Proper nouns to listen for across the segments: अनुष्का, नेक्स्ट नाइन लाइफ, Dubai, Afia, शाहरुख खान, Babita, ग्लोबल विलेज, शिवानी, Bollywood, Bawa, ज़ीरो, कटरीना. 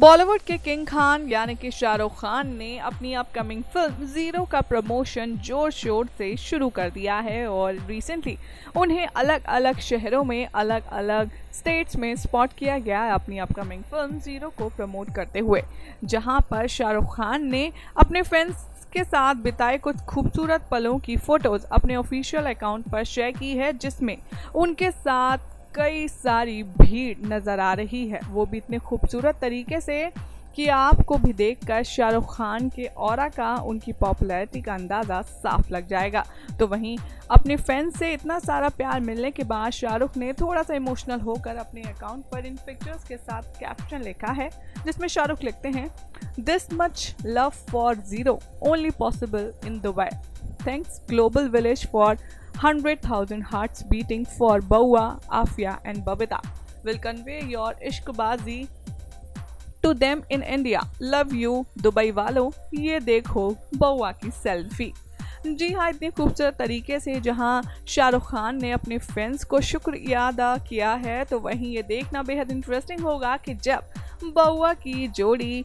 बॉलीवुड के किंग खान यानी कि शाहरुख खान ने अपनी अपकमिंग फिल्म ज़ीरो का प्रमोशन जोर शोर से शुरू कर दिया है और रिसेंटली उन्हें अलग अलग शहरों में अलग अलग स्टेट्स में स्पॉट किया गया है अपनी अपकमिंग फिल्म ज़ीरो को प्रमोट करते हुए, जहां पर शाहरुख खान ने अपने फैंस के साथ बिताए कुछ खूबसूरत पलों की फ़ोटोज़ अपने ऑफिशियल अकाउंट पर शेयर की है, जिसमें उनके साथ कई सारी भीड़ नज़र आ रही है, वो भी इतने खूबसूरत तरीके से कि आपको भी देखकर शाहरुख खान के ऑरा का, उनकी पॉपुलैरिटी का अंदाज़ा साफ लग जाएगा। तो वहीं अपने फैंस से इतना सारा प्यार मिलने के बाद शाहरुख ने थोड़ा सा इमोशनल होकर अपने अकाउंट पर इन पिक्चर्स के साथ कैप्शन लिखा है, जिसमें शाहरुख लिखते हैं, this much love for ज़ीरो only possible in Dubai, thanks ग्लोबल विलेज for 100,000 hearts beating for Bawa, Afia and Babita. Will convey your ishqbazi to them in India. Love you, Dubai वालों. ये देखो Bawa की selfie. जी हाँ, इतने खूबसूरत तरीके से जहाँ शाहरुख खान ने अपने फैंस को शुक्रिया अदा किया है, तो वहीं ये देखना बेहद इंटरेस्टिंग होगा कि जब Bawa की जोड़ी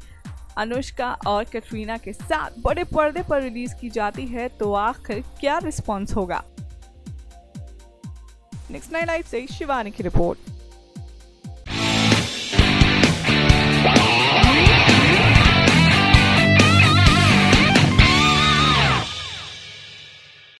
अनुष्का और कटरीना के साथ बड़े पर्दे पर रिलीज की जाती है तो आखिर क्या रिस्पॉन्स होगा। नेक्स्ट नाइन लाइफ से शिवानी की रिपोर्ट।